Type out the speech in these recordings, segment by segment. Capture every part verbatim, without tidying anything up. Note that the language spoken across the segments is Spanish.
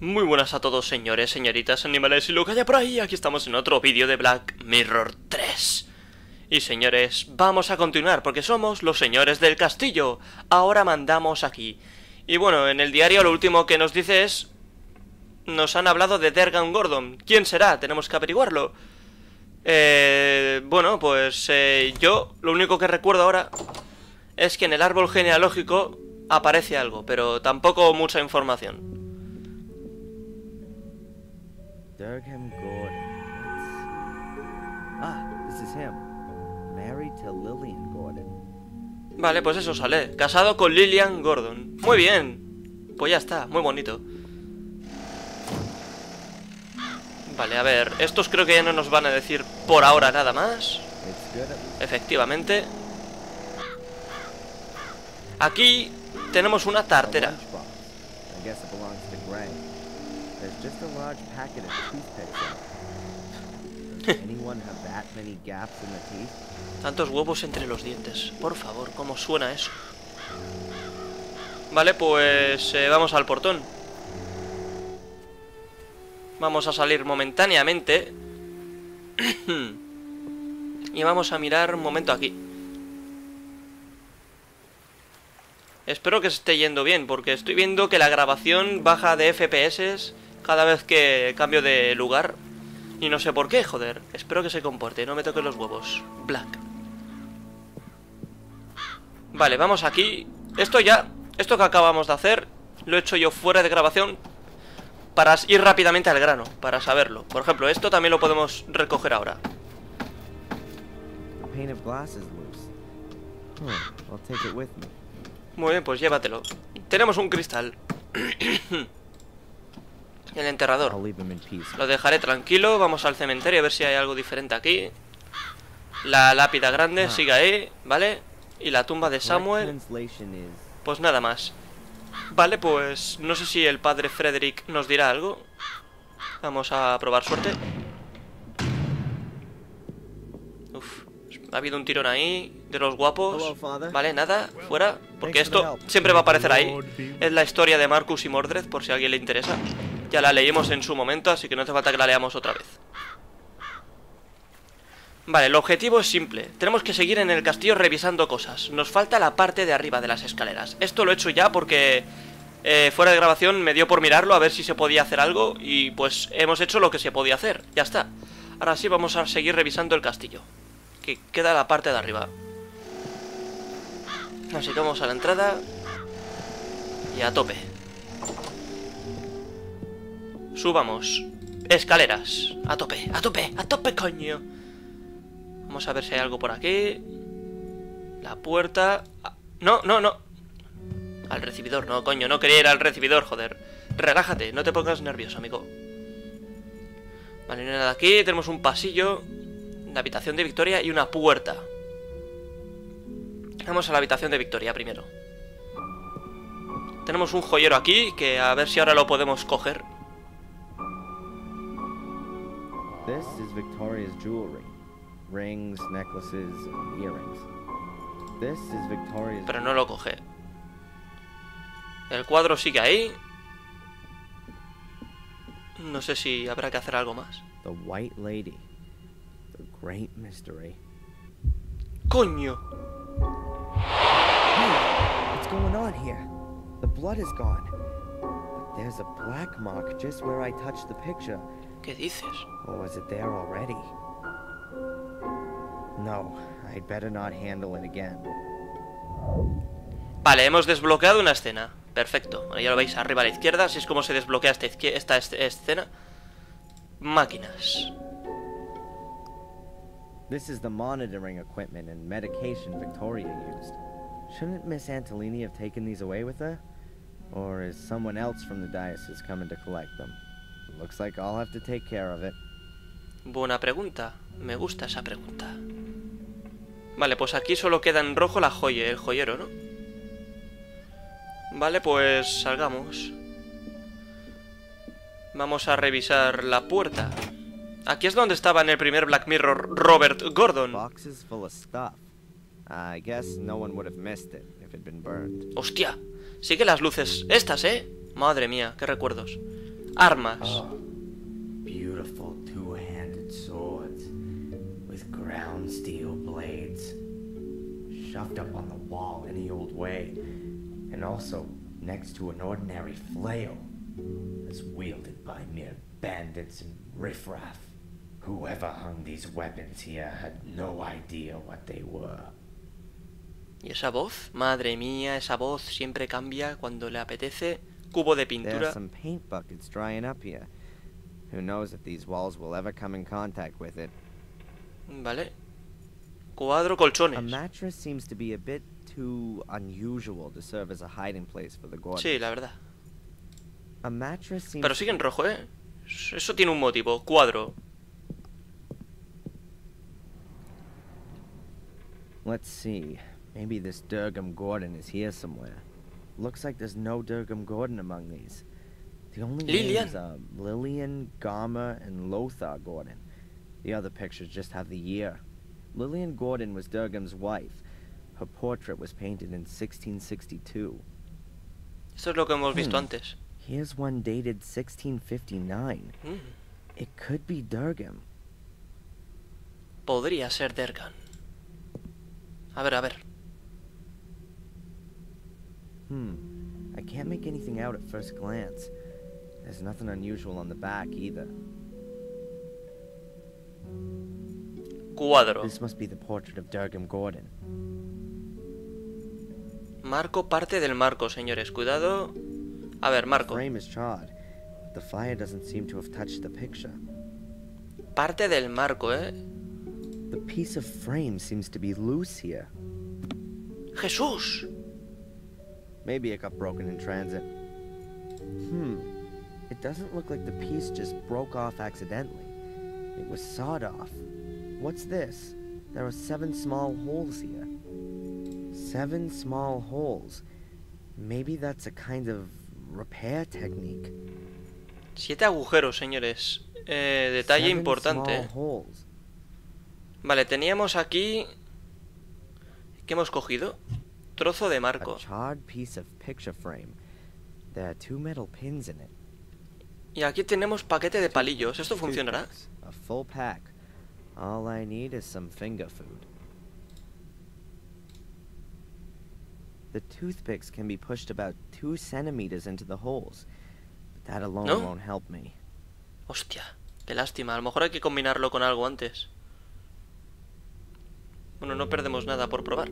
Muy buenas a todos, señores, señoritas, animales y lo que haya por ahí. Aquí estamos en otro vídeo de Black Mirror tres. Y señores, vamos a continuar porque somos los señores del castillo. Ahora mandamos aquí. Y bueno, en el diario lo último que nos dice es... Nos han hablado de Durgam Gordon. ¿Quién será? Tenemos que averiguarlo. Eh... Bueno, pues eh, yo lo único que recuerdo ahora es que en el árbol genealógico aparece algo, pero tampoco mucha información. Durgam Gordon. Ah, this is him. Married to Lillian Gordon. Vale, pues eso sale. Casado con Lillian Gordon. Muy bien. Pues ya está, muy bonito. Vale, a ver, estos creo que ya no nos van a decir por ahora nada más. Efectivamente. Aquí tenemos una tartera. Tantos huevos entre los dientes. Por favor, ¿cómo suena eso? Vale, pues eh, vamos al portón. Vamos a salir momentáneamente. Y vamos a mirar un momento aquí. Espero que se esté yendo bien, porque estoy viendo que la grabación baja de F P S cada vez que cambio de lugar. Y no sé por qué, joder. Espero que se comporte, no me toquen los huevos. Black. Vale, vamos aquí. Esto ya, esto que acabamos de hacer, lo he hecho yo fuera de grabación para ir rápidamente al grano, para saberlo. Por ejemplo, esto también lo podemos recoger ahora. Muy bien, pues llévatelo. Tenemos un cristal. El enterrador. Lo dejaré tranquilo. Vamos al cementerio a ver si hay algo diferente aquí. La lápida grande sigue ahí, ¿vale? Y la tumba de Samuel. Pues nada más. Vale, pues no sé si el padre Frederick nos dirá algo. Vamos a probar suerte. Uf, ha habido un tirón ahí de los guapos. Vale, nada, fuera. Porque esto siempre va a aparecer ahí. Es la historia de Marcus y Mordred, por si a alguien le interesa. Ya la leímos en su momento, así que no hace falta que la leamos otra vez. Vale, el objetivo es simple. Tenemos que seguir en el castillo revisando cosas. Nos falta la parte de arriba de las escaleras. Esto lo he hecho ya porque eh, fuera de grabación me dio por mirarlo a ver si se podía hacer algo. Y pues hemos hecho lo que se podía hacer, ya está. Ahora sí vamos a seguir revisando el castillo, que queda la parte de arriba. Así que vamos a la entrada y a tope. Subamos. Escaleras. A tope, a tope, a tope, coño. Vamos a ver si hay algo por aquí. La puerta... No, no, no. Al recibidor, no, coño. No quería ir al recibidor, joder. Relájate, no te pongas nervioso, amigo. Vale, no hay nada aquí. Tenemos un pasillo, la habitación de Victoria y una puerta. Vamos a la habitación de Victoria primero. Tenemos un joyero aquí, que a ver si ahora lo podemos coger. This is Victoria's jewelry. Rings, necklaces, earrings. This is Victoria's... Pero no lo coge. El cuadro sigue ahí. No sé si habrá que hacer algo más. The White Lady. The Great Mystery. Coño. Hey, what's going on here? The blood is gone. But there's a black mark just where I touched the picture. ¿Qué dices? Or was it there already? No, I'd better not handle it again. Vale, hemos desbloqueado una escena. Perfecto. Bueno, ya lo veis arriba a la izquierda. Así es como se desbloquea esta, esta escena. Máquinas. This is the monitoring equipment and medication Victoria used. Shouldn't Miss Antolini have taken these away with her? Or is someone else from the diocese coming to collect them? Looks like I'll have to take care of it. Buena pregunta. Me gusta esa pregunta. Vale, pues aquí solo queda en rojo la joya, el joyero, ¿no? Vale, pues salgamos. Vamos a revisar la puerta. Aquí es donde estaba en el primer Black Mirror Robert Gordon. Hostia, sí que las luces estas, ¿eh? Madre mía, qué recuerdos. armas. Oh, beautiful two-handed swords with ground steel blades, shoved up on the wall any old way, and also next to an ordinary flail, as wielded by mere bandits and riffraff. Whoever hung these weapons here had no idea what they were. ¿Y esa voz? Madre mía, esa voz siempre cambia cuando le apetece. Cubo de pintura. There are some paint buckets drying up here. Who knows if these walls will ever come in contact with it. Vale. Cuadro colchones. A mattress seems to be a bit too unusual to serve as a hiding place for the Gordons. Sí, la verdad. A mattress seems. Pero sigue en rojo, ¿eh? Eso tiene un motivo. Cuadro. Let's see. Maybe this Durgam Gordon is here somewhere. Looks like there's no Durgam Gordon among these. The only names are Lillian, Garmer, and Lothar Gordon. The other pictures just have the year. Lillian Gordon was Durgam's wife. Her portrait was painted in sixteen sixty-two. Eso es lo que hemos visto antes. Here's one dated sixteen fifty-nine. Mm. It could be Durgam. Podría ser Durgam. A ver, a ver. Hmm. I can't make anything out at first glance. There's nothing unusual on the back either. Cuadro. This must be the portrait of Durgam Gordon. Marco, parte del marco, señores. Cuidado. A ver, marco. The frame is charred. The fire doesn't seem to have touched the picture. Parte del marco, eh. The piece of frame seems to be loose here. Jesús. Maybe it got broken in transit. Hmm. It doesn't look like the piece just broke off accidentally. It was sawed off. What's this? There are seven small holes here. Seven small holes. Maybe that's a kind of repair technique. Siete agujeros, señores. Eh, detalle seven importante. Holes. Vale, teníamos aquí. ¿Qué hemos cogido? Trozo de marco. Y aquí tenemos paquete de palillos. ¿Esto funcionará? ¿No? Hostia, qué lástima. A lo mejor hay que combinarlo con algo antes. Bueno, no perdemos nada por probar.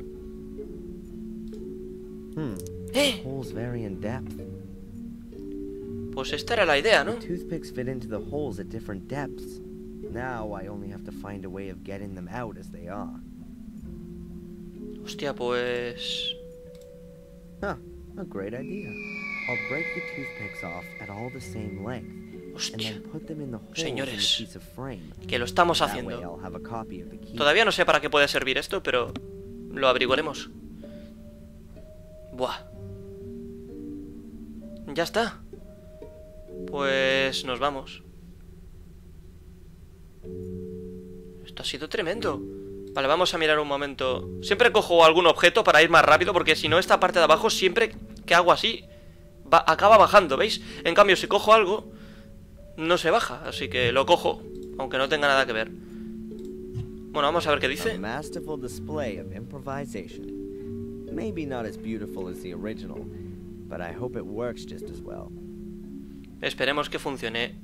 Hmm. ¡Eh! Pues esta era la idea, ¿no? Hostia, pues... Hostia. Señores, que lo estamos haciendo. Todavía no sé para qué puede servir esto, pero lo averiguaremos. Buah. Ya está. Pues nos vamos. Esto ha sido tremendo. Vale, vamos a mirar un momento. Siempre cojo algún objeto para ir más rápido, porque si no esta parte de abajo siempre que hago así va, acaba bajando, ¿veis? En cambio si cojo algo no se baja, así que lo cojo, aunque no tenga nada que ver. Bueno, vamos a ver qué dice. Esperemos que funcione.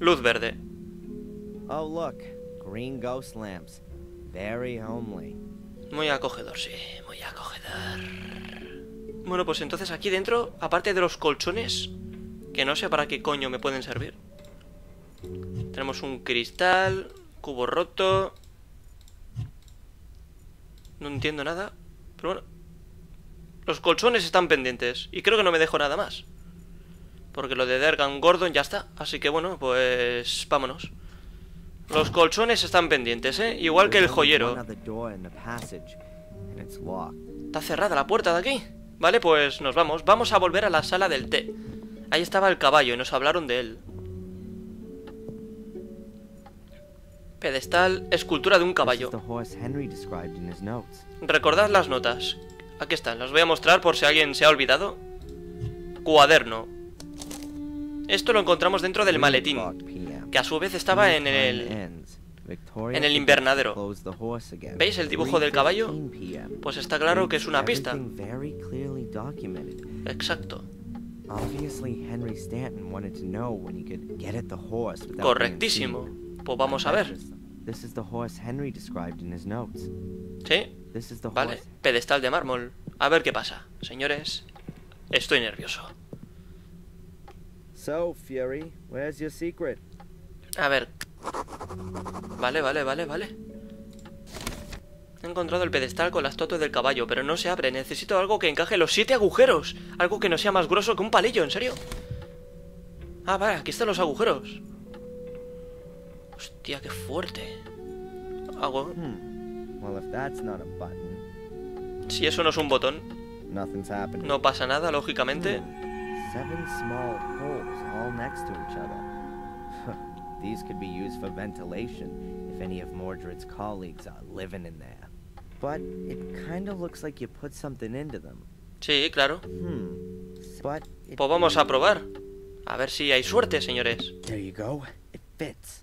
Luz verde. Oh, look, green ghost lamps. Very homely. Muy acogedor, sí, muy acogedor. Bueno, pues entonces aquí dentro, aparte de los colchones, que no sé para qué coño me pueden servir. Tenemos un cristal, cubo roto. No entiendo nada. Pero bueno, los colchones están pendientes. Y creo que no me dejo nada más, porque lo de Durgam Gordon ya está. Así que bueno, pues vámonos. Los colchones están pendientes, ¿eh? Igual que el joyero. Está cerrada la puerta de aquí. Vale, pues nos vamos. Vamos a volver a la sala del té. Ahí estaba el caballo y nos hablaron de él. Pedestal, escultura de un caballo. Recordad las notas. Aquí están, las voy a mostrar por si alguien se ha olvidado. Cuaderno. Esto lo encontramos dentro del maletín, que a su vez estaba en el... en el invernadero. ¿Veis el dibujo del caballo? Pues está claro que es una pista. Exacto. Correctísimo. Pues vamos a ver. Sí, vale. Pedestal de mármol. A ver qué pasa, señores. Estoy nervioso. A ver. Vale, vale, vale, vale. He encontrado el pedestal con las totas del caballo, pero no se abre. Necesito algo que encaje los siete agujeros. Algo que no sea más grueso que un palillo, ¿en serio? Ah, vale, aquí están los agujeros. Hostia, qué fuerte. Hago... Si eso no es un botón, no pasa nada, lógicamente. These could be used for ventilation if any of Mordred's colleagues are living in there. But it kind of looks like you put something into them. Sí, claro. Hmm. But it... Pues vamos a probar. A ver si hay suerte, señores. There you go. It fits.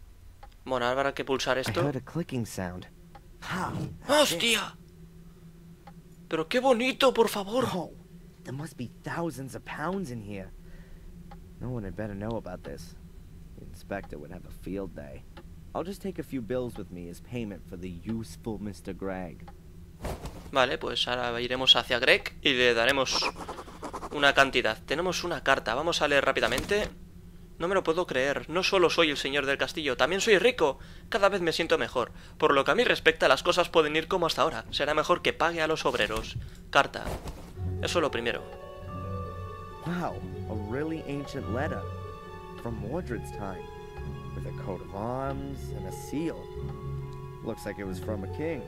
Bueno, ahora habrá que pulsar esto. I heard a clicking sound. How? ¡Hostia! Pero qué bonito, por favor. Oh, there must be thousands of pounds in here. No one had better know about this. Inspector would have a field day. I'll just take a few bills with me as payment for the useful Mister Greg. Vale, pues ahora iremos hacia Greg y le daremos una cantidad. Tenemos una carta, vamos a leer rápidamente. No me lo puedo creer, no solo soy el señor del castillo, también soy rico. Cada vez me siento mejor. Por lo que a mí respecta, las cosas pueden ir como hasta ahora. Será mejor que pague a los obreros. Carta. Eso es lo primero. Wow, a really ancient letter. From Mordred's time, with a coat of arms and a seal. Looks like it was from a king.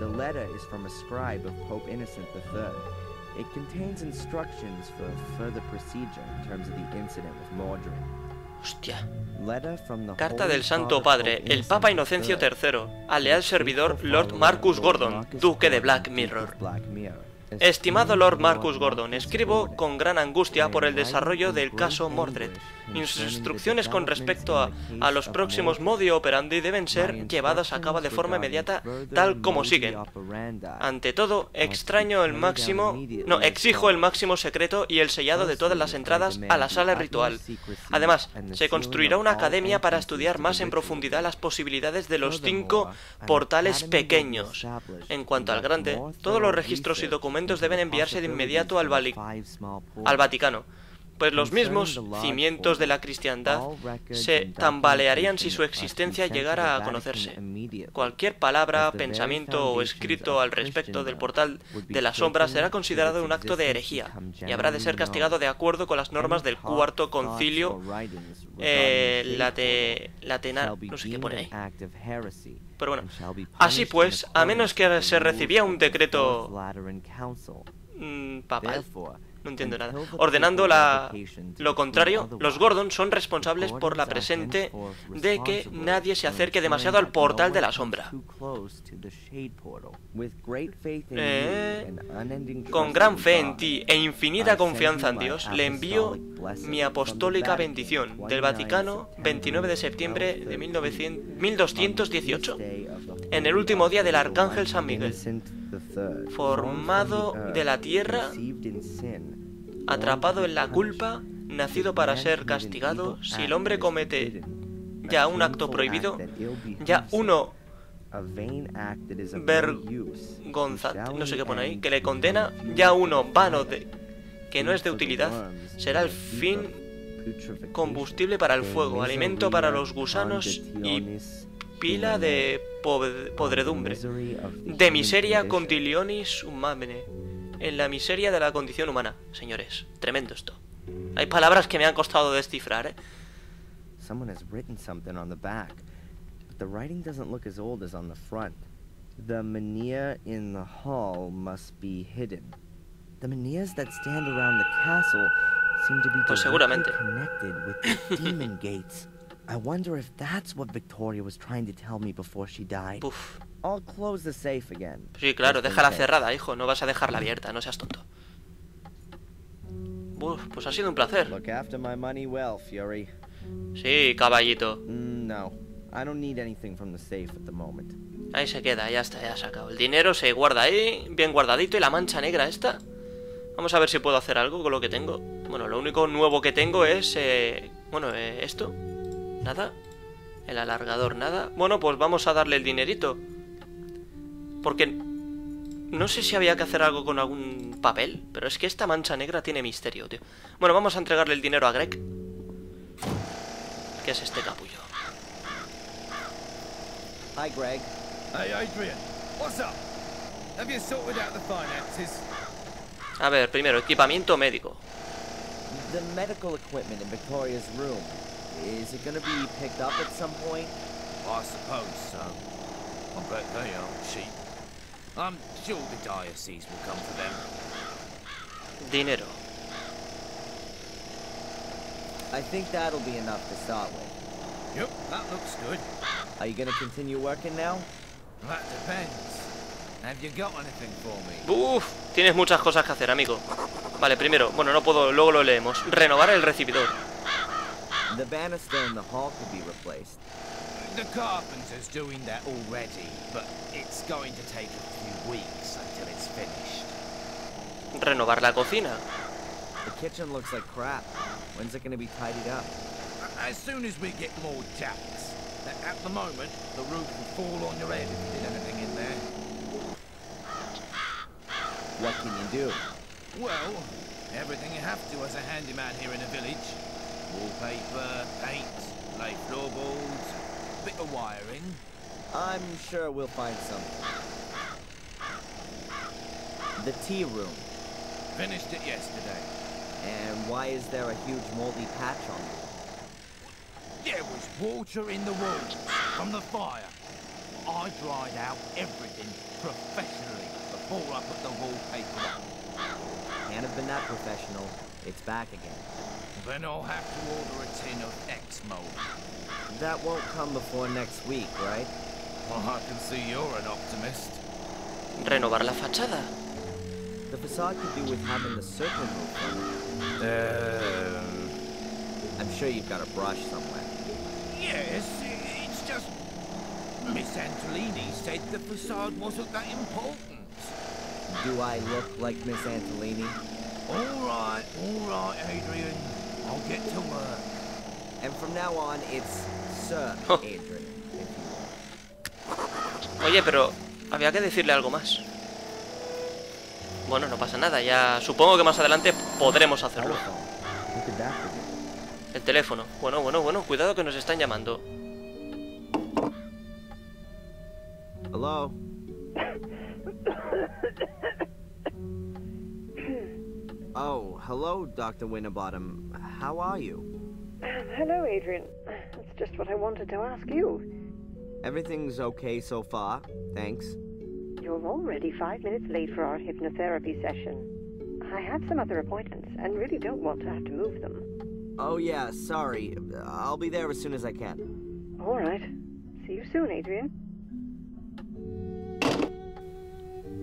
The letter is from a scribe of Pope Innocent the third. It contains instructions for further procedure in terms of the incident with Mordred. Hostia. Letter from the Carta del Santo Padre, el Papa Inocencio tercero, al leal servidor Lord Marcus Gordon, duque de Black Mirror. Estimado Lord Marcus Gordon, escribo con gran angustia por el desarrollo del caso Mordred. Mis instrucciones con respecto a, a los próximos modi operandi deben ser llevadas a cabo de forma inmediata, tal como siguen. Ante todo, extraño el máximo, no, exijo el máximo secreto y el sellado de todas las entradas a la sala ritual. Además, se construirá una academia para estudiar más en profundidad las posibilidades de los cinco portales pequeños. En cuanto al grande, todos los registros y documentos deben enviarse de inmediato al, al Vaticano, pues los mismos cimientos de la cristiandad se tambalearían si su existencia llegara a conocerse. Cualquier palabra, pensamiento o escrito al respecto del portal de la sombra será considerado un acto de herejía y habrá de ser castigado de acuerdo con las normas del cuarto concilio, eh, la de la tena, no sé qué pone ahí. Pero bueno, así pues, a menos que se recibía un decreto mmm, papal, no entiendo nada, ordenando la, lo contrario, los Gordon son responsables por la presente de que nadie se acerque demasiado al portal de la sombra. Eh, con gran fe en ti e infinita confianza en Dios, le envío mi apostólica bendición del Vaticano, veintinueve de septiembre de mil doscientos dieciocho, en el último día del Arcángel San Miguel, formado de la tierra, atrapado en la culpa, nacido para ser castigado. Si el hombre comete ya un acto prohibido, ya uno vergonzante, no sé qué pone ahí, que le condena, ya uno vano de, que no es de utilidad, será el fin, combustible para el fuego, alimento para los gusanos y pila de podredumbre, de miseria conditionis humanae, en la miseria de la condición humana. Señores, tremendo esto. Hay palabras que me han costado descifrar, ¿eh? Someone has written something on the back, but the writing doesn't look as old as on the front. The menhir in the hall must be hidden. The menhirs that stand around the castle seem to be pues seguramente connected with the demon gates. I wonder if that's what Victoria was trying to tell me before she died. Uf. I'll close the safe again. Sí, claro, déjala cerrada, hijo, no vas a dejarla abierta, no seas tonto. Uf, pues ha sido un placer. Look after my money well, Fury. Sí, caballito. No, I don't need anything from the safe at the moment. Ahí se queda, ya está, ya se acabó. El dinero se guarda ahí, bien guardadito. Y la mancha negra esta. Vamos a ver si puedo hacer algo con lo que tengo. Bueno, lo único nuevo que tengo es... Eh, bueno, eh, esto. Nada. El alargador, nada. Bueno, pues vamos a darle el dinerito. Porque... no sé si había que hacer algo con algún papel. Pero es que esta mancha negra tiene misterio, tío. Bueno, vamos a entregarle el dinero a Greg. ¿Qué es este capullo? Hi, Greg. Hey, Adrian. What's up? Have you sorted out the finances? A ver, primero, equipamiento médico. The medical equipment in Victoria's room. Is it going to be picked up at some point? I suppose so. I bet they aren't cheap. I'm sure the diocese will come for them. Dinero. I think that'll be enough to start with. Yep, that looks good. Are you going to continue working now? That depends. Have you got anything for me? Uf, tienes muchas cosas que hacer, amigo. Vale, primero, bueno, no puedo, luego lo leemos. Renovar el recibidor. The banister in the hall could be replaced. The carpenter's doing that already, but it's going to take a few weeks until it's finished. Renovar la cocina. The kitchen looks like crap. When's it going to be tidied up? As soon as we get more jacks. At the moment, the roof will fall on your head if you did anything in there. What can you do? Well, everything you have to as a handyman here in the village. Wallpaper, paint, lay floorboards, bit of wiring. I'm sure we'll find something. The tea room. Finished it yesterday. And why is there a huge moldy patch on it? There was water in the walls from the fire. I dried out everything professionally before I put the wallpaper up. Can't have been that professional. It's back again. Then I'll have to order a tin of X-mold. That won't come before next week, right? Well, I can see you're an optimist. Renovar la fachada. The facade could do with having the circle moved. Uh... I'm sure you've got a brush somewhere. Yes, it's just... Miss Antolini said the facade wasn't that important. Do I look like Miss Antolini? All right, all right, Adrian. I'll get to work. And from now on, it's Sir Adrian. Oye, pero había que decirle algo más. Bueno, no pasa nada. Ya supongo que más adelante podremos hacerlo. El teléfono. Bueno, bueno, bueno. Cuidado que nos están llamando. Hello. Oh, hello, Doctor Winterbottom. How are you? Hello, Adrian. That's just what I wanted to ask you. Everything's okay so far, thanks. You're already five minutes late for our hypnotherapy session. I have some other appointments and really don't want to have to move them. Oh, yeah, sorry. I'll be there as soon as I can. All right. See you soon, Adrian.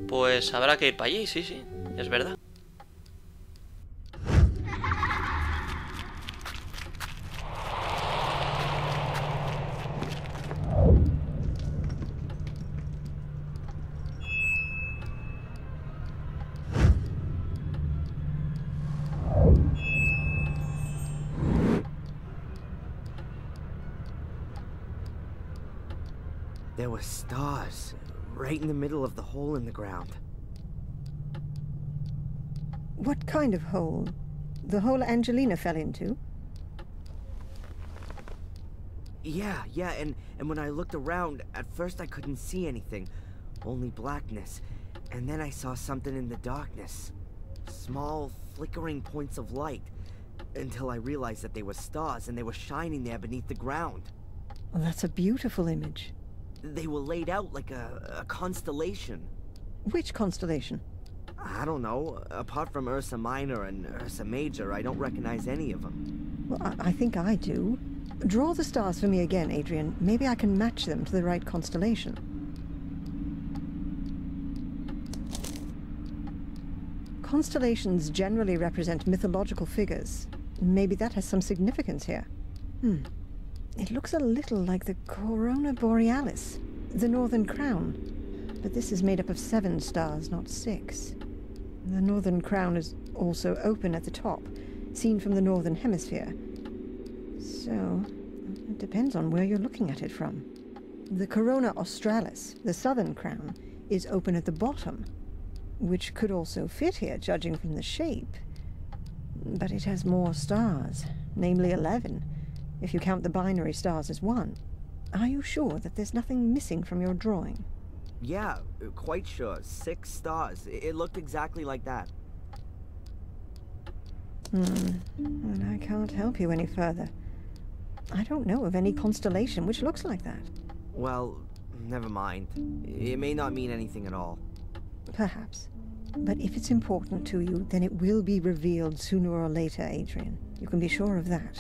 Pues habrá que ir para allí, sí, sí. Es verdad. There were stars, right in the middle of the hole in the ground. What kind of hole? The hole Angelina fell into? Yeah, yeah, and, and when I looked around, at first I couldn't see anything. Only blackness. And then I saw something in the darkness. Small, flickering points of light. Until I realized that they were stars, and they were shining there beneath the ground. Well, that's a beautiful image. They were laid out like a, a constellation. Which constellation? I don't know. Apart from Ursa Minor and Ursa Major, I don't recognize any of them. Well, I, I think I do. Draw the stars for me again, Adrian. Maybe I can match them to the right constellation. constellations generally represent mythological figures. Maybe that has some significance here. Hmm. It looks a little like the Corona Borealis, the Northern Crown. But this is made up of seven stars, not six. The Northern Crown is also open at the top, seen from the Northern Hemisphere. So, it depends on where you're looking at it from. The Corona Australis, the Southern Crown, is open at the bottom, which could also fit here, judging from the shape. But it has more stars, namely eleven, if you count the binary stars as one. Are you sure that there's nothing missing from your drawing? Yeah, quite sure. Six stars. It looked exactly like that. Hmm. And I can't help you any further. I don't know of any constellation which looks like that. Well, never mind. It may not mean anything at all. Perhaps. But if it's important to you, then it will be revealed sooner or later, Adrian. You can be sure of that.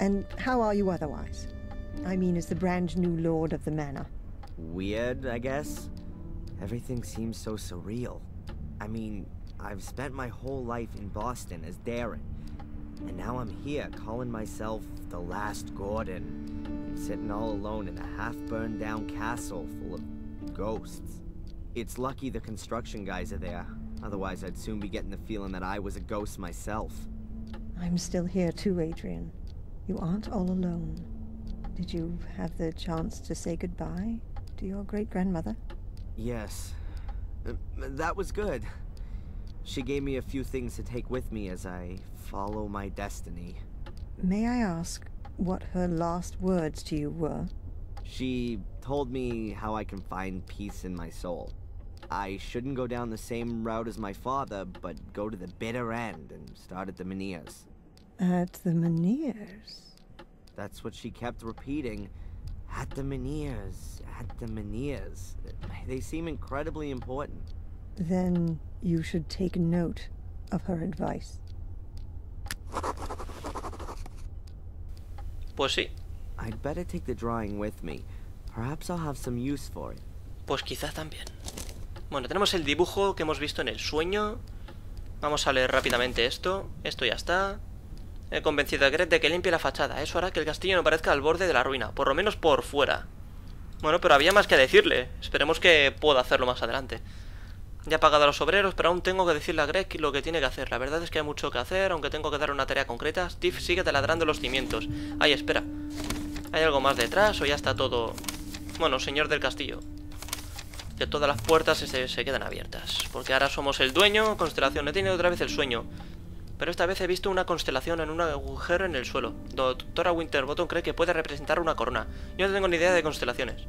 And how are you otherwise? I mean, as the brand new lord of the manor. Weird, I guess. Everything seems so surreal. I mean, I've spent my whole life in Boston as Darren. And now I'm here calling myself the last Gordon. I'm sitting all alone in a half-burned down castle full of ghosts. It's lucky the construction guys are there. Otherwise, I'd soon be getting the feeling that I was a ghost myself. I'm still here too, Adrian. You aren't all alone. Did you have the chance to say goodbye to your great-grandmother? Yes. That was good. She gave me a few things to take with me as I follow my destiny. May I ask what her last words to you were? She told me how I can find peace in my soul. I shouldn't go down the same route as my father, but go to the bitter end and start at the Meneers. At the Meneers? That's what she kept repeating. At the Meneers, at the Meneers. They seem incredibly important. Then you should take note of her advice. Pues sí. I'd better take the drawing with me. Perhaps I'll have some use for it. Pues quizá también. Bueno, tenemos el dibujo que hemos visto en el sueño. Vamos a leer rápidamente esto. Esto ya está. He convencido a Greg de que limpie la fachada. Eso hará que el castillo no parezca al borde de la ruina, por lo menos por fuera. Bueno, pero había más que decirle. Esperemos que pueda hacerlo más adelante. Ya he pagado a los obreros, pero aún tengo que decirle a Greg lo que tiene que hacer. La verdad es que hay mucho que hacer, aunque tengo que dar una tarea concreta. Steve sigue taladrando los cimientos. Ay, espera. ¿Hay algo más detrás o ya está todo...? Bueno, señor del castillo, que todas las puertas se, se quedan abiertas. Porque ahora somos el dueño. Constelación, he tenido otra vez el sueño. Pero esta vez he visto una constelación en un agujero en el suelo. Doctora Winterbottom cree que puede representar una corona. Yo no tengo ni idea de constelaciones.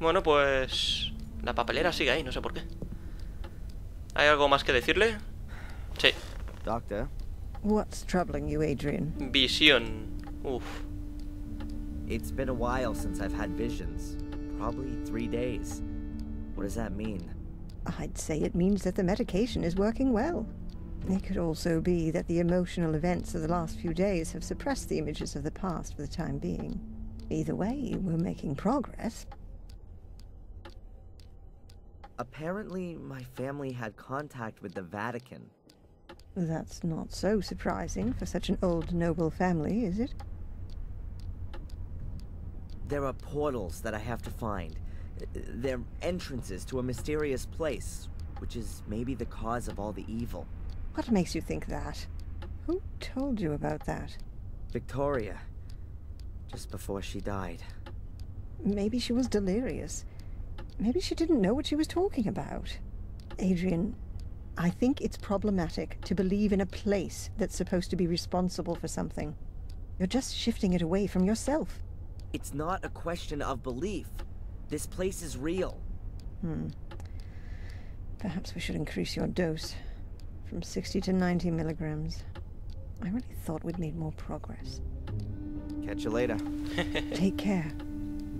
Bueno, pues... la papelera sigue ahí, no sé por qué. ¿Hay algo más que decirle? Sí. Doctor. What's troubling you, Adrian? Visión. Uf. It's been a while since I've had visions. Probably three days. What does that mean? I'd say it means that the medication is working well. It could also be that the emotional events of the last few days have suppressed the images of the past for the time being. Either way, we're making progress. Apparently, my family had contact with the Vatican. That's not so surprising for such an old noble family, is it? There are portals that I have to find. They're entrances to a mysterious place, which is maybe the cause of all the evil. What makes you think that? Who told you about that? Victoria, just before she died. Maybe she was delirious. Maybe she didn't know what she was talking about. Adrian, I think it's problematic to believe in a place that's supposed to be responsible for something. You're just shifting it away from yourself. It's not a question of belief. This place is real. Hmm. Perhaps we should increase your dose. From sixty to ninety milligrams. I really thought we'd made more progress. Catch you later. Take care.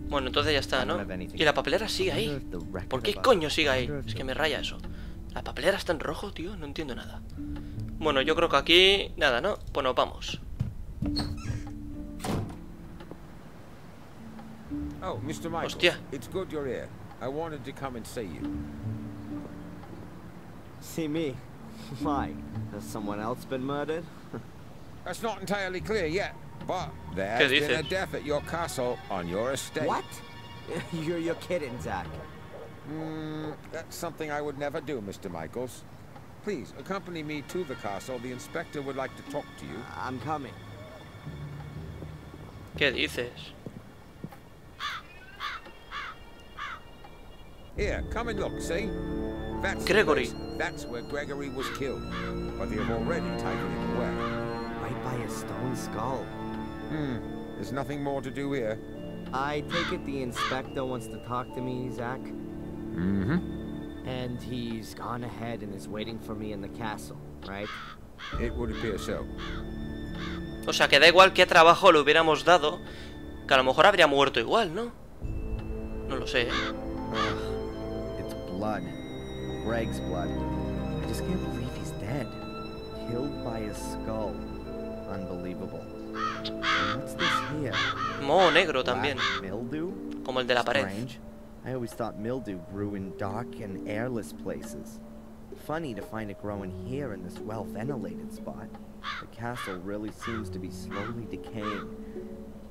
Bueno, entonces ya está, ¿no? Y la papelera sigue ahí. ¿Por qué coño sigue ahí? Es que me raya eso. La papelera está en rojo, tío. No entiendo nada. Bueno, yo creo que aquí... nada, ¿no? Pues nos vamos. Oh, mister Michael. Hostia. It's good you're here. I wanted to come and see you. See me? Why? Has someone else been murdered? That's not entirely clear yet, but there's been a death at your castle on your estate. What? You're, you're kidding, Zach. Mm, that's something I would never do, Mister Michaels. Please, accompany me to the castle. The inspector would like to talk to you. I'm coming. ¿Qué dices? Here, come and look, see? That's Gregory. That's where Gregory was killed. But they have already taken him away. Right by a stone skull. Hmm, there's nothing more to do here. I take it the inspector wants to talk to me, Zach? Mm-hmm. And he's gone ahead and is waiting for me in the castle, right? It would appear so. O sea, que da igual qué trabajo le hubiéramos dado, que a lo mejor habría muerto igual, ¿no? No lo sé. Ugh, it's blood. Greg's blood. I just can't believe he's dead. Killed by his skull. Unbelievable. And what's this here? Moho negro también. Mildew? Como el de la pared. Strange. I always thought mildew grew in dark and airless places. Funny to find it growing here in this well-ventilated spot. The castle really seems to be slowly decaying.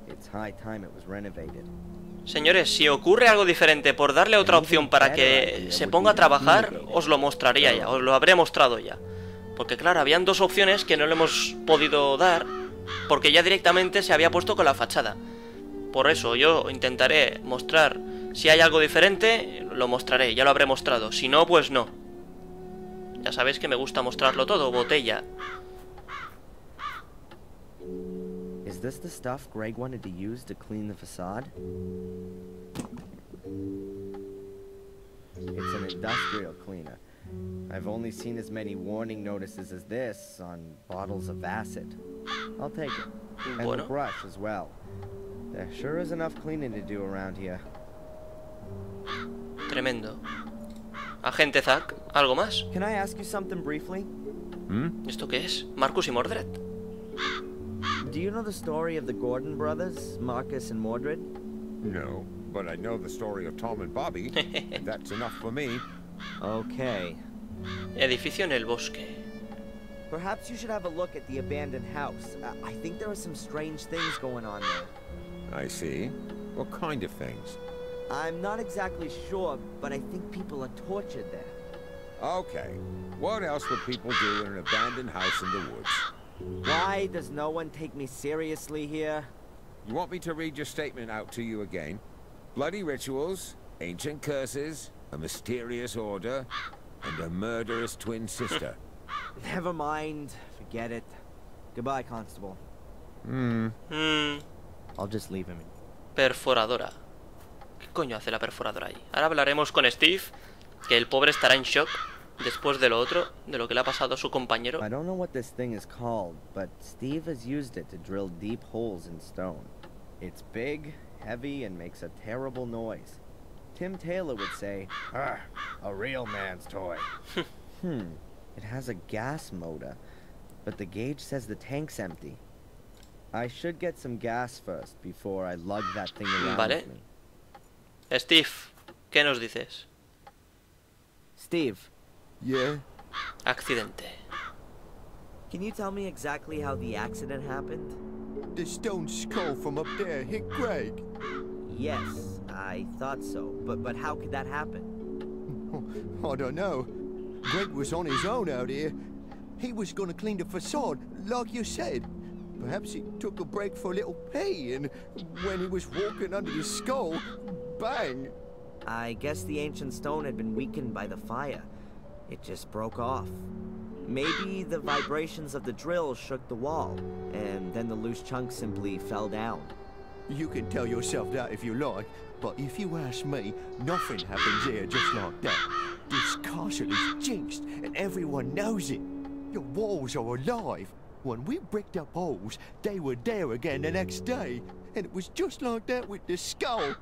It's high time it was renovated. Señores, si ocurre algo diferente por darle otra opción para que se ponga a trabajar, os lo mostraría ya, os lo habré mostrado ya. Porque claro, habían dos opciones que no le hemos podido dar, porque ya directamente se había puesto con la fachada. Por eso yo intentaré mostrar, si hay algo diferente, lo mostraré, ya lo habré mostrado. Si no, pues no. Ya sabéis que me gusta mostrarlo todo, botella. Is this the stuff Greg wanted to use to clean the facade? It's an industrial cleaner. I've only seen as many warning notices as this on bottles of acid. I'll take it. And bueno. The brush as well. There sure is enough cleaning to do around here. Tremendo. Agente Zack, ¿algo más? Can I ask you something briefly? ¿Mm? ¿Esto qué es? Marcus y Mordred. Do you know the story of the Gordon brothers, Marcus and Mordred? No, but I know the story of Tom and Bobby. And that's enough for me. Okay. Edificio en el bosque. Perhaps you should have a look at the abandoned house. Uh, I think there are some strange things going on there. I see. What kind of things? I'm not exactly sure, but I think people are tortured there. Okay. What else would people do in an abandoned house in the woods? Why does no one take me seriously here? You want me to read your statement out to you again? Bloody rituals, ancient curses, a mysterious order, and a murderous twin sister. Never mind. Forget it. Goodbye, Constable. Hmm. Hmm. I'll just leave him. Perforadora. ¿Qué coño hace la perforadora ahí? Ahora hablaremos con Steve, que el pobre estará en shock. Después de lo otro, de lo que le ha pasado a su compañero. I don't know what this thing is called, but Steve has used it to drill deep holes in stone. It's big, heavy, and makes a terrible noise. Tim Taylor would say, ah, a real man's toy. Hmm, it has a gas motor, but the gauge says the tank's empty. I should get some gas first before I lug that thing around vale. with me. Steve, ¿qué nos dices? Steve. Yeah. Accidente. Can you tell me exactly how the accident happened? The stone skull from up there hit Greg. Yes, I thought so. But but how could that happen? I don't know. Greg was on his own out here. He was going to clean the facade, like you said. Perhaps he took a break for a little pee, and when he was walking under the skull, bang. I guess the ancient stone had been weakened by the fire. It just broke off. Maybe the vibrations of the drill shook the wall, and then the loose chunk simply fell down. You can tell yourself that if you like, but if you ask me, nothing happens here just like that. This castle is jinxed, and everyone knows it. Your walls are alive. When we bricked up holes, they were there again the next day, and it was just like that with the skull.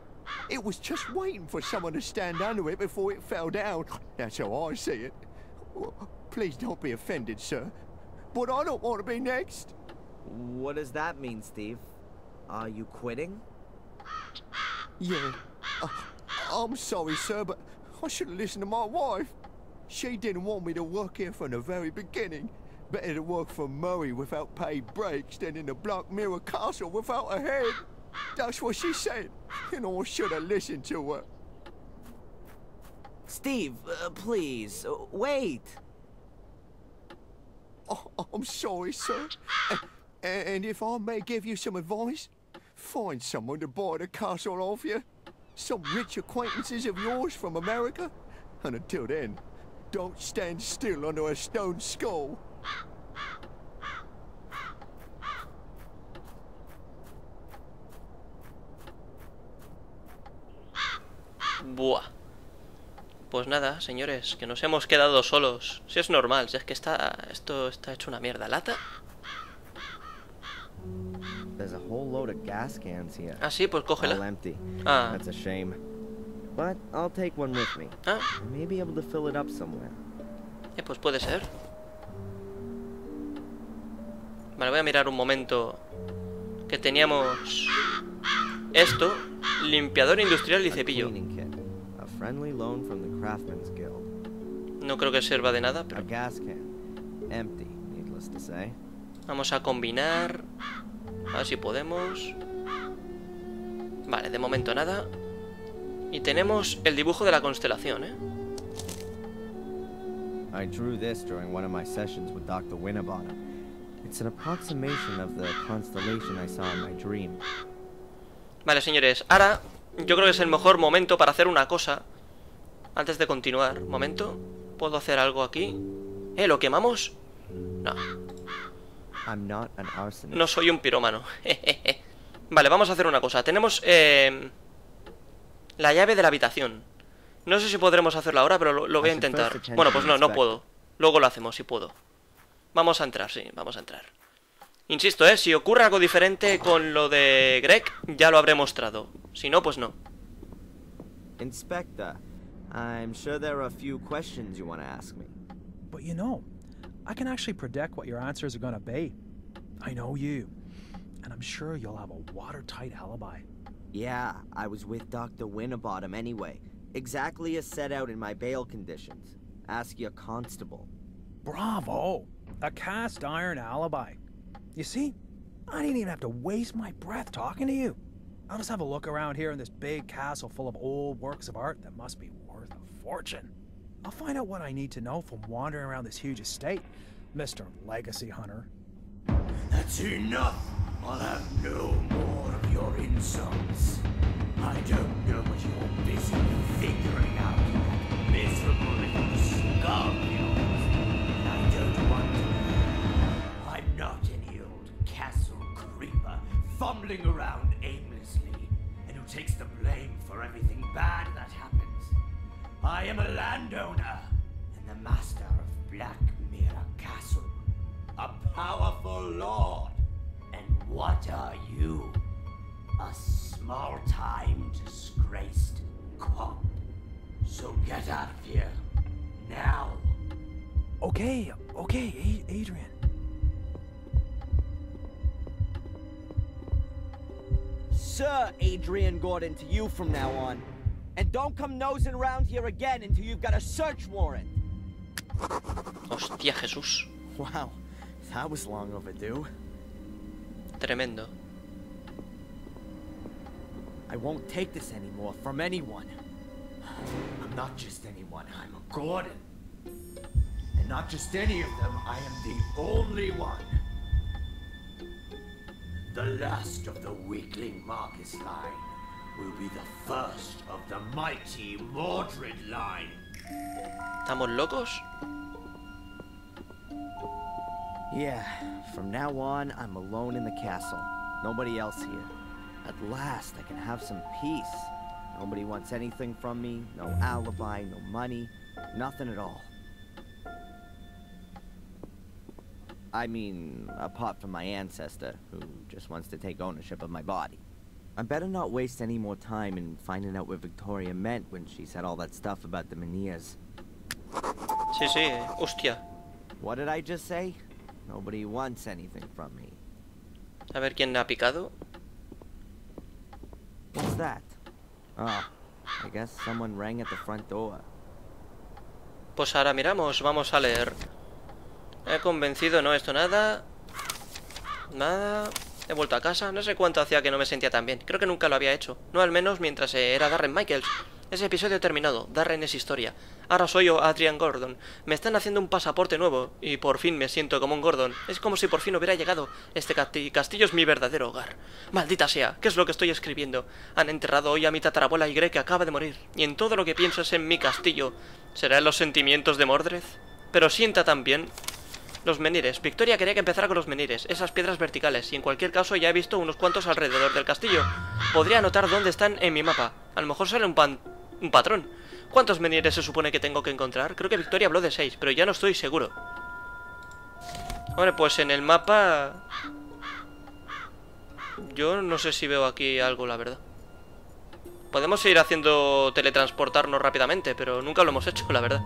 It was just waiting for someone to stand under it before it fell down. That's how I see it. Please don't be offended, sir. But I don't want to be next. What does that mean, Steve? Are you quitting? Yeah. Uh, I'm sorry, sir, but I should have listened to my wife. She didn't want me to work here from the very beginning. Better to work for Murray without paid breaks than in the Black Mirror Castle without a head. That's what she said, and I should have listened to her. Steve, uh, please, uh, wait. Oh, I'm sorry, sir. Uh, and if I may give you some advice, find someone to buy the castle off you. Some rich acquaintances of yours from America. And until then, don't stand still under a stone skull. Buah. Pues nada, señores, que nos hemos quedado solos. Si es normal, si es que está, esto está hecho una mierda lata. Ah, sí, pues cógela. Ah. Ah. Eh, pues puede ser. Vale, voy a mirar un momento que teníamos esto, limpiador industrial y cepillo. No creo que sirva de nada, pero... Vamos a combinar. A ver si podemos. Vale, de momento nada. Y tenemos el dibujo de la constelación, ¿eh? I drew this during one of my sessions with Doctor Winterbottom. It's an approximation of the constellation I saw in my dream. Vale, señores, ahora yo creo que es el mejor momento para hacer una cosa. Antes de continuar, momento, ¿puedo hacer algo aquí? ¿Eh? ¿Lo quemamos? No. No soy un pirómano. Vale, vamos a hacer una cosa. Tenemos eh, la llave de la habitación. No sé si podremos hacerlo ahora, pero lo, lo voy a intentar. Bueno, pues no, no puedo. Luego lo hacemos, si puedo. Vamos a entrar, sí, vamos a entrar. Insisto, eh, si ocurre algo diferente con lo de Greg, ya lo habré mostrado. Si no, pues no. Inspector, I'm sure there are a few questions you want to ask me. But you know, I can actually predict what your answers are going to be. I know you, and I'm sure you'll have a watertight alibi. Yeah, I was with Doctor Winterbottom anyway, exactly as set out in my bail conditions. Ask your constable. Bravo! A cast iron alibi. You see, I didn't even have to waste my breath talking to you. I'll just have a look around here in this big castle full of old works of art that must be worth a fortune. I'll find out what I need to know from wandering around this huge estate, Mister Legacy Hunter. That's enough. I'll have no more of your insults. I don't know what you're busy figuring out, miserable little scum. I don't want to. I'm not any old castle creeper fumbling around aimlessly, and who takes the blame for everything bad that happens. I am a landowner and the master of Black Mirror Castle, a powerful lord. And what are you? A small-time disgraced cop. So get out of here, now. Okay, okay, Adrian. Sir Adrian Gordon to you from now on. And don't come nosing around here again until you've got a search warrant. Hostia, Jesús. Wow, that was long overdue. Tremendo. I won't take this anymore from anyone. I'm not just anyone, I'm a Gordon. And not just any of them, I am the only one. The last of the weakling Marcus line will be the first of the mighty Mordred line. ¿Estamos locos? Yeah, from now on I'm alone in the castle. Nobody else here. At last I can have some peace. Nobody wants anything from me, no alibi, no money, nothing at all. I mean, apart from my ancestor, who just wants to take ownership of my body. I better not waste any more time in finding out what Victoria meant when she said all that stuff about the Meniers. Sí, sí, hostia. What did I just say? Nobody wants anything from me. A ver quién ha picado. What's that? Oh, I guess someone rang at the front door. Pues ahora miramos, vamos a leer. He convencido, no, esto nada. Nada. He vuelto a casa, no sé cuánto hacía que no me sentía tan bien. Creo que nunca lo había hecho, no al menos mientras era Darren Michaels. Ese episodio terminado, Darren es historia. Ahora soy yo, Adrian Gordon. Me están haciendo un pasaporte nuevo y por fin me siento como un Gordon. Es como si por fin hubiera llegado. Este castillo es mi verdadero hogar. Maldita sea, ¿qué es lo que estoy escribiendo? Han enterrado hoy a mi tatarabuela y Greg, que acaba de morir. Y en todo lo que pienso es en mi castillo. ¿Serán los sentimientos de Mordred? Pero sienta tan bien. Los menires. Victoria quería que empezara con los menires, esas piedras verticales, y en cualquier caso ya he visto unos cuantos alrededor del castillo. Podría anotar dónde están en mi mapa. A lo mejor sale un pan... un patrón. ¿Cuántos menires se supone que tengo que encontrar? Creo que Victoria habló de seis, pero ya no estoy seguro. Bueno, pues en el mapa... yo no sé si veo aquí algo, la verdad. Podemos ir haciendo teletransportarnos rápidamente, pero nunca lo hemos hecho, la verdad.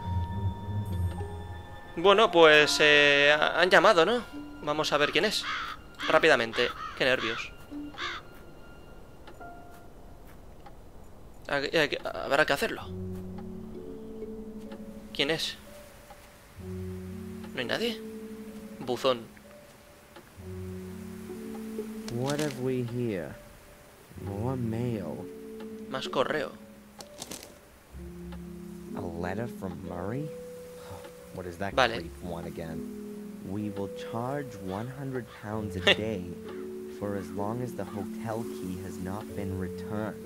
Bueno, pues eh, han llamado, ¿no? Vamos a ver quién es. Rápidamente. Qué nervios. Habrá que hacerlo. ¿Quién es? ¿No hay nadie? Buzón. What have we here? More mail. Más correo. A letter from Murray? What is that vale. One again? We will charge one hundred pounds a day for as long as the hotel key has not been returned.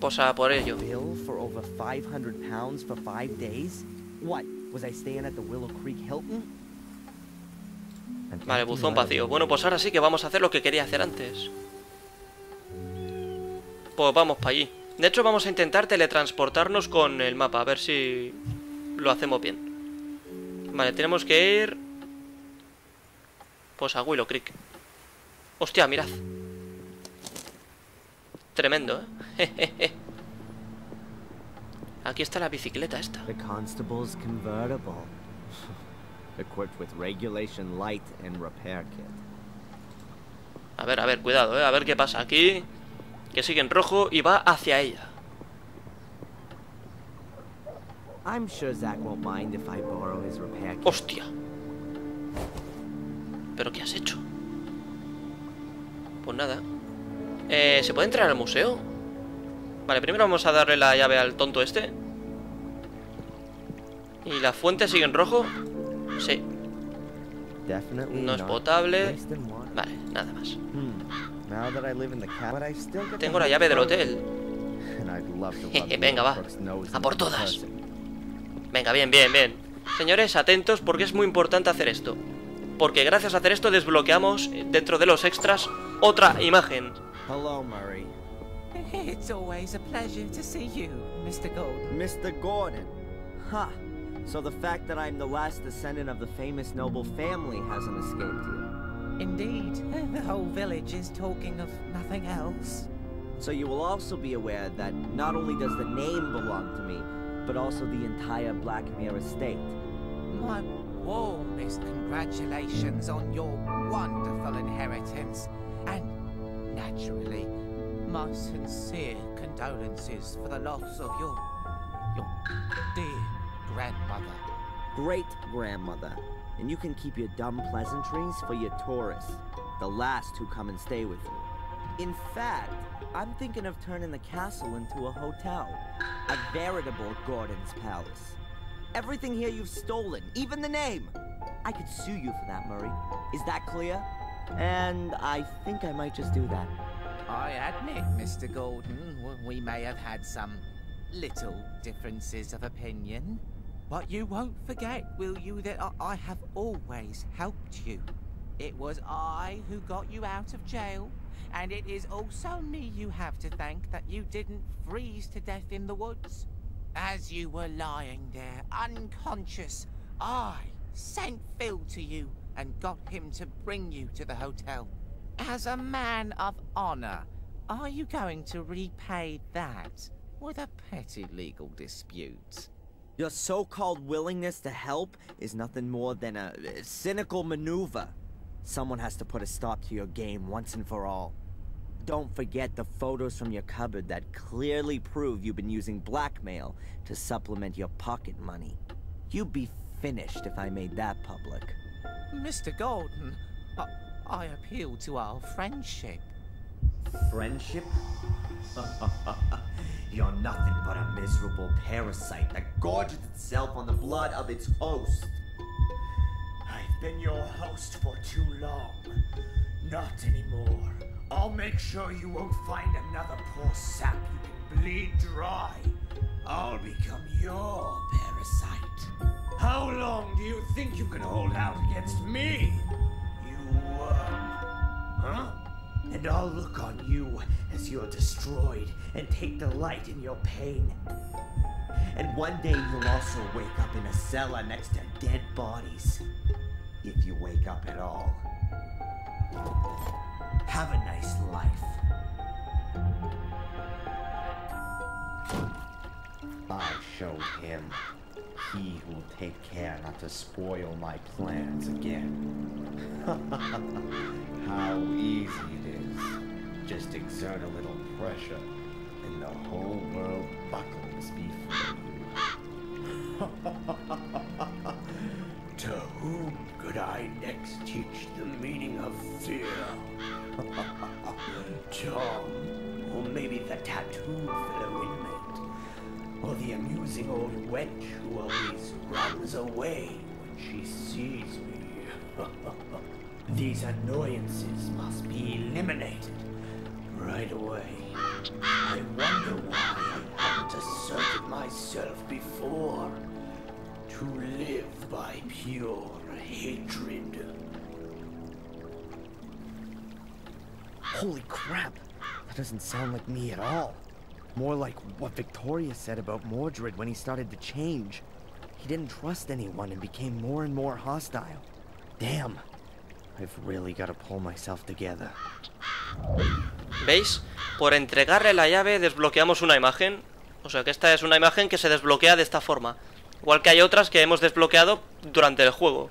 Pues a por ello. A bill for over five hundred pounds for five days? What? Was I staying at the Willow Creek Hilton? Vale, buzón vacío. Bueno, pues ahora sí que vamos a hacer lo que quería hacer antes. Pues vamos para allí. De hecho, vamos a intentar teletransportarnos con el mapa, a ver si... lo hacemos bien. Vale, tenemos que ir... pues a Willow Creek. Hostia, mirad. Tremendo, ¿eh? Aquí está la bicicleta esta. The constable's convertible. Equipped with regulation light and repair kit. A ver, a ver, cuidado, ¿eh? A ver qué pasa aquí. Que sigue en rojo y va hacia ella. I'm sure Zach won't mind if I borrow his repair kit. Hostia. ¿Pero qué has hecho? Pues nada. Eh, ¿se puede entrar al museo? Vale, primero vamos a darle la llave al tonto este. ¿Y la fuente sigue en rojo? Sí. No es potable. Vale, nada más. Tengo la llave del hotel. Venga, va. A por todas. Venga, bien, bien, bien. Señores, atentos porque es muy importante hacer esto. Porque gracias a hacer esto desbloqueamos dentro de los extras otra imagen. Hello, Murray. It's always a pleasure to see you, Mister Gordon. Mister Gordon. Ha. So the fact that I'm the last descendant of the famous noble family hasn't escaped you. Indeed, the whole village is talking of nothing else. So you will also be aware that not only does the name belong to me, but also the entire Black Mirror estate. My warmest congratulations on your wonderful inheritance, and naturally, my sincere condolences for the loss of your, your dear grandmother. Great-grandmother. And you can keep your dumb pleasantries for your tourists, the last who come and stay with you. In fact, I'm thinking of turning the castle into a hotel. A veritable Gordon's Palace. Everything here you've stolen, even the name. I could sue you for that, Murray. Is that clear? And I think I might just do that. I admit, Mister Gordon, we may have had some little differences of opinion. But you won't forget, will you, that I have always helped you. It was I who got you out of jail. And it is also me you have to thank that you didn't freeze to death in the woods. As you were lying there, unconscious, I sent Phil to you and got him to bring you to the hotel. As a man of honor, are you going to repay that with a petty legal dispute? Your so-called willingness to help is nothing more than a cynical maneuver. Someone has to put a stop to your game once and for all. don't forget the photos from your cupboard that clearly prove you've been using blackmail to supplement your pocket money. You'd be finished if I made that public. Mister Gordon, I, I appeal to our friendship. Friendship? You're nothing but a miserable parasite that gorges itself on the blood of its host. I've been your host for too long. Not anymore. I'll make sure you won't find another poor sap you can bleed dry. I'll become your parasite. How long do you think you can hold out against me? You worm. Huh? And I'll look on you as you're destroyed and take delight in your pain. And one day you'll also wake up in a cellar next to dead bodies. If you wake up at all. Have a nice life. I'll show him. He will take care not to spoil my plans again. How easy it is. Just exert a little pressure, and the whole world buckles before you. To whom could I next teach the meaning of fear? Tom, or maybe the tattooed fellow inmate. Or the amusing old wench who always runs away when she sees me. These annoyances must be eliminated right away. I wonder why I haven't asserted myself before. To live by pure hatred. Holy crap! That doesn't sound like me at all. More like what Victoria said about Mordred when he started to change. He didn't trust anyone and became more and more hostile. Damn. I've really got to pull myself together. ¿Veis? Por entregarle la llave desbloqueamos una imagen. O sea que esta es una imagen que se desbloquea de esta forma. Igual que hay otras que hemos desbloqueado durante el juego.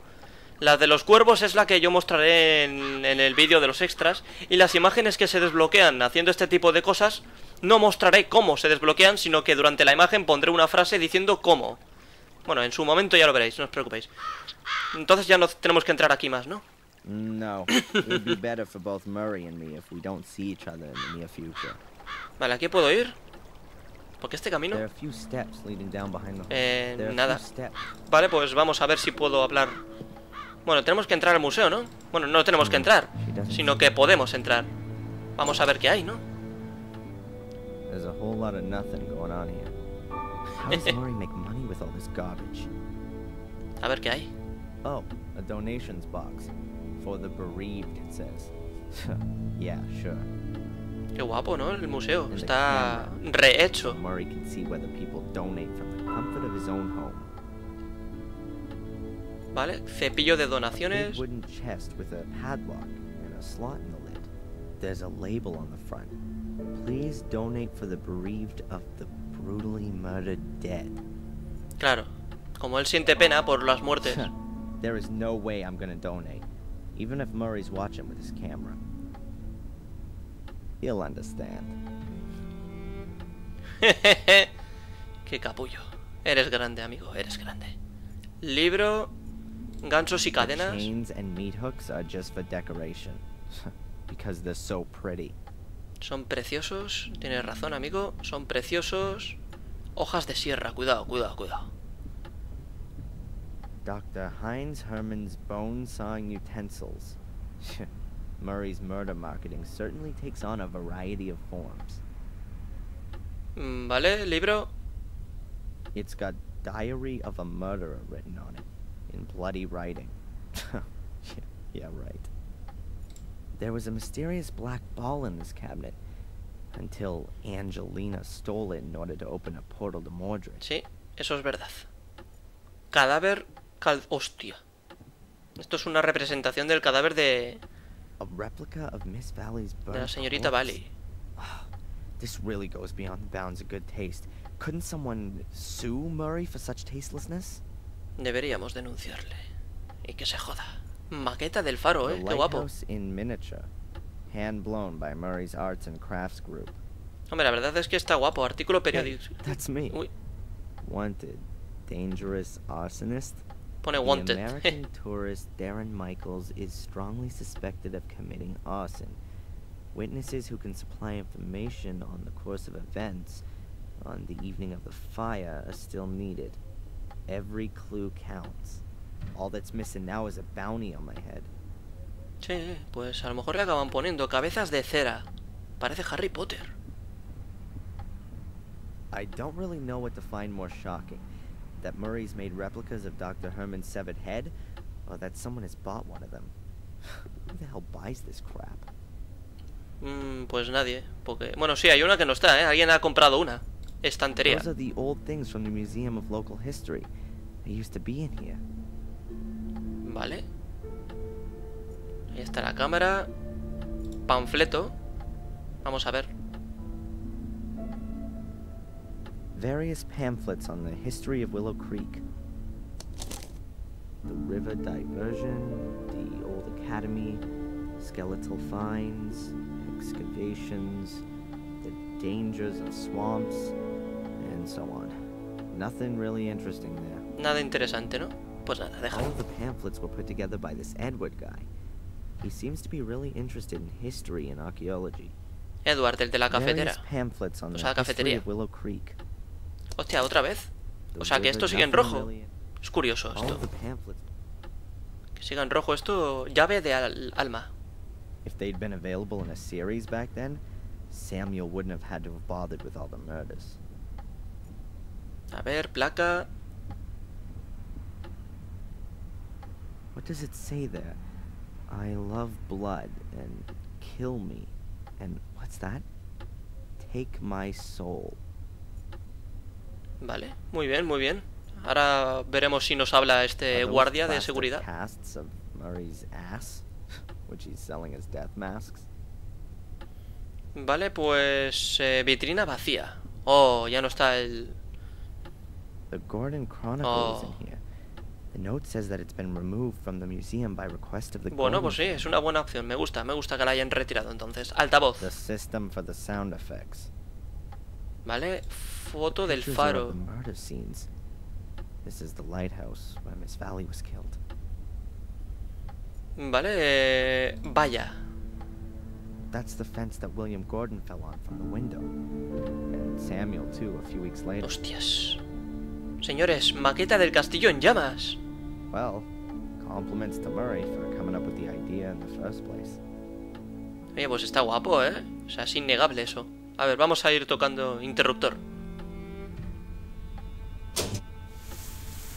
La de los cuervos es la que yo mostraré en, en el vídeo de los extras. Y las imágenes que se desbloquean haciendo este tipo de cosas, no mostraré cómo se desbloquean, sino que durante la imagen pondré una frase diciendo cómo. Bueno, en su momento ya lo veréis, no os preocupéis. Entonces ya no tenemos que entrar aquí más, ¿no? No, it'd be better for both Murray and me if we don't see each other in the near future. Vale, ¿aquí puedo ir? ¿Por qué este camino? Eh, nada. Vale, pues vamos a ver si puedo hablar. Bueno, tenemos que entrar al museo, ¿no? Bueno, no tenemos que entrar, sino que podemos entrar. Vamos a ver qué hay, ¿no? A ver qué hay. Oh, a donations box for the bereaved, it says. Yeah, sure. Qué guapo, ¿no? El museo está rehecho. Murray can see whether people donate from the comfort of his own home. Vale, cepillo de donaciones. Wooden chest with a padlock and a slot in the lid. There's a label on the front. Please donate for the bereaved of the brutally murdered dead. Claro, como él siente pena por las muertes. There is no way I'm gonna donate, even if Murray's watching with his camera. You'll understand. Qué capullo. Eres grande, amigo, eres grande. Libro, ganchos y cadenas. Chains and meat hooks are just for decoration because they're so pretty. Son preciosos, tienes razón, amigo, son preciosos. Hojas de sierra, cuidado, cuidado, cuidado. Doctor Heinz Herman's bone sawing utensils. Murray's murder marketing certainly takes on a variety of forms. Vale, libro. It's got Diary of a Murderer written on it, in bloody writing. Yeah, right. There was a mysterious black ball in this cabinet, until Angelina stole it in order to open a portal to Mordred. Sí, eso es verdad. Cadáver cal... Hostia. Esto es una representación del cadáver de... A replica of Miss Valley's burn. La señorita Valley. Oh, this really goes beyond the bounds of good taste. Couldn't someone sue Murray for such tastelessness? Deberíamos denunciarle. Y que se joda. Maqueta del faro, eh. Qué guapo. In miniature. hand blown by Murray's Arts and Crafts Group. Hombre, la verdad es que está guapo. Artículo periódico. Hey, that's me. Uy. Wanted, dangerous arsonist. Pone wanted. The American tourist Darren Michaels is strongly suspected of committing arson. Witnesses who can supply information on the course of events on the evening of the fire are still needed. Every clue counts. All that's missing now is a bounty on my head. Sí, pues a lo mejor le acaban poniendo cabezas de cera. Parece Harry Potter. I don't really know what to find more shocking. That Murray's made replicas of Doctor Herman's severed head, or that someone has bought one of them. Who the hell buys this crap? Mm, pues nadie, porque... Bueno, sí, hay una que no está, ¿eh? Alguien ha comprado una. Estantería. Those are the old things from the Museum of Local History. They used to be in here. Vale. Ahí está la cámara. Panfleto. Vamos a ver. Various pamphlets on the history of Willow Creek. The river diversion, the old academy, skeletal finds, excavations, the dangers of swamps, and so on. Nothing really interesting there. Nada interesante, ¿no? Pues nada, déjalo. All the pamphlets were put together by this Edward guy. He seems to be really interested in history and archaeology. Edward, el de la cafetera. O sea, la cafetería. Hostia, otra vez. O sea, que esto sigue en rojo. Es curioso esto. Que siga en rojo esto. Llave de al alma. If they'd been available in a series back then, Samuel wouldn't have had to have bothered with all the murders. A ver, placa. What does it say there? I love blood and kill me and what's that? Take my soul. Vale, muy bien, muy bien. Ahora veremos si nos habla este guardia de seguridad. Vale, pues eh, vitrina vacía. Oh, ya no está el... The Gordon Chronicles in here. The note says that it's been removed from the museum by request of the... Bueno, pues sí, es una buena opción. Me gusta, me gusta que la hayan retirado entonces. Altavoz. The system for the sound effects. Vale, foto del faro. This is the lighthouse where Miss Valley was killed. Vale, eh, vaya. That's the fence that William Gordon fell on from the window. And Samuel too, a few weeks later. Hostias. Señores, maqueta del castillo en llamas. Well, compliments to Murray for coming up with the idea in the first place. Oye, pues está guapo, ¿eh? O sea, es innegable eso. A ver, vamos a ir tocando interruptor.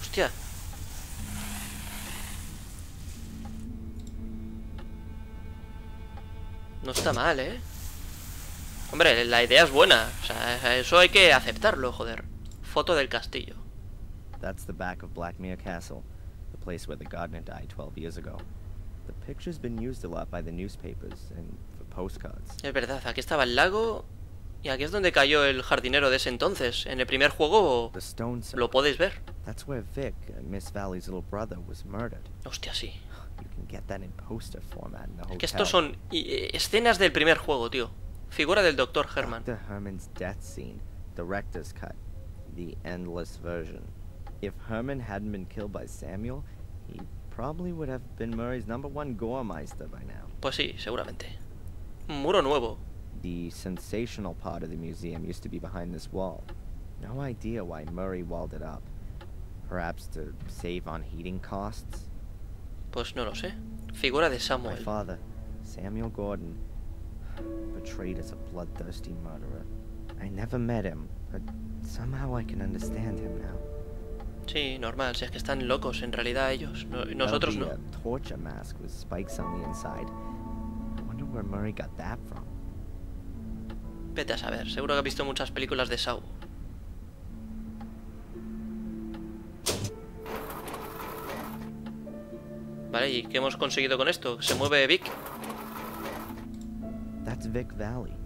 Hostia. No está mal, ¿eh? Hombre, la idea es buena. O sea, eso hay que aceptarlo, joder. Foto del castillo. That's the back of Black Mirror Castle, the place where the gardener died twelve years ago. The picture's been used a lot by the newspapers and for postcards. Es verdad, aquí estaba el lago y aquí es donde cayó el jardinero de ese entonces. En el primer juego lo podéis ver. That's where Vic, Miss Valley's little brother, was murdered. Hostia, sí. You can get that in poster format in the hotel. Es que estos son escenas del primer juego, tío. Figura del doctor Herman. Doctor Herman's death scene, director's cut. The endless version. If Herman hadn't been killed by Samuel, he probably would have been Murray's number one goremeister by now. Pues sí, seguramente. Muro nuevo. The sensational part of the museum used to be behind this wall. No idea why Murray walled it up. Perhaps to save on heating costs. Pues no lo sé. Figura de Samuel. My father, Samuel Gordon, portrayed as a bloodthirsty murderer. I never met him, but somehow I can understand him now. Sí, normal, si es que están locos en realidad ellos, no, nosotros no. Torture mask with spikes on the inside. I wonder where Murray got that from. Vete a saber, seguro que has visto muchas películas de Saw. Vale, ¿y qué hemos conseguido con esto? Se mueve Vic. That's Vic Valley.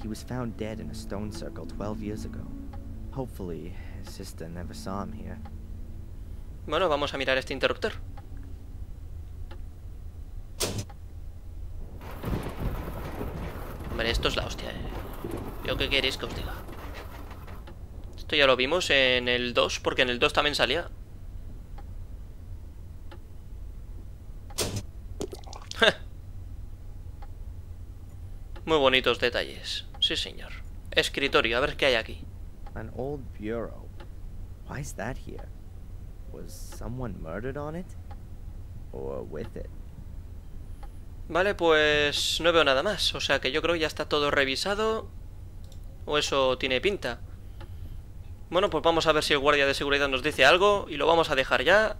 He was found dead in a stone circle twelve years ago. Hopefully, his sister never saw him here. Bueno, vamos a mirar este interruptor. ¿Yo qué queréis que os diga? Esto ya lo vimos en el dos, porque en el dos también salía. Muy bonitos detalles. Sí, señor. Escritorio, a ver qué hay aquí. An old bureau. Why is that here? Was someone murdered on it? Or with it? Vale, pues no veo nada más. O sea que yo creo que ya está todo revisado. O eso tiene pinta. Bueno, pues vamos a ver si el guardia de seguridad nos dice algo. Y lo vamos a dejar ya.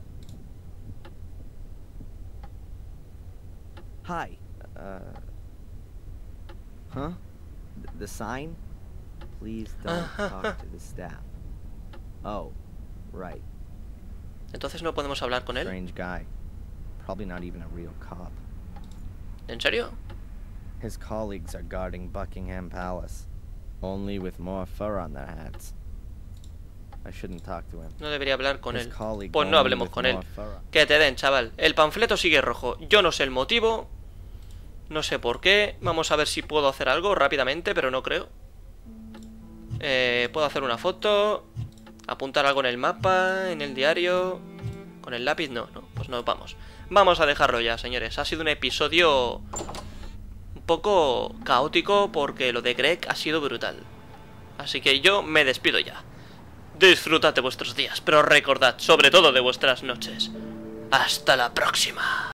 Hi. Uh... Huh? The sign? Please don't talk to the staff. Oh, right. Entonces no podemos hablar con él. Strange guy. Probably not even a real cop. ¿En serio? His colleagues are guarding Buckingham Palace, only with more fur on their hats. I shouldn't talk to him. No debería hablar con él. Pues no hablemos con él. Que te den, chaval. El panfleto sigue rojo. Yo no sé el motivo. No sé por qué. Vamos a ver si puedo hacer algo rápidamente, pero no creo. Eh, puedo hacer una foto. Apuntar algo en el mapa, en el diario. Con el lápiz no, no, pues no, vamos. Vamos a dejarlo ya, señores. Ha sido un episodio un poco caótico porque lo de Greg ha sido brutal. Así que yo me despido ya. Disfrutad de vuestros días, pero recordad sobre todo de vuestras noches. Hasta la próxima.